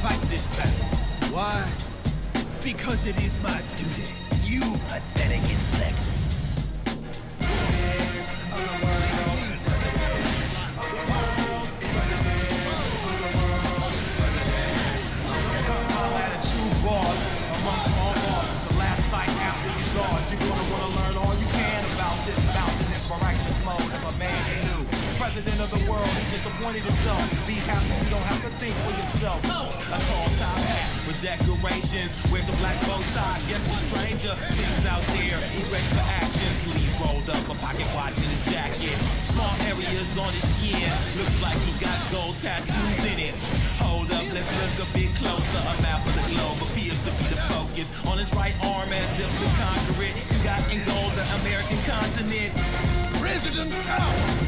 fight this battle. Why? Because it is my duty. You pathetic insect. Attitude wars amongst all losses. The last fight after you lost. You're gonna wanna learn all you can about this mountainous miraculous mode of a man who knew. President of the world, he just appointed himself. Be happy, you don't have to think for yourself. A tall top hat with decorations, wears a black bow tie. Guess the stranger things out there. He's ready for action. Sleeves rolled up, a pocket watch in his jacket. Small areas on his skin. Looks like he got gold tattoos in it. Hold up, let's look a bit closer. A map of the globe appears to be the focus. On his right arm as if to conquer it. You got in gold the American continent. President out.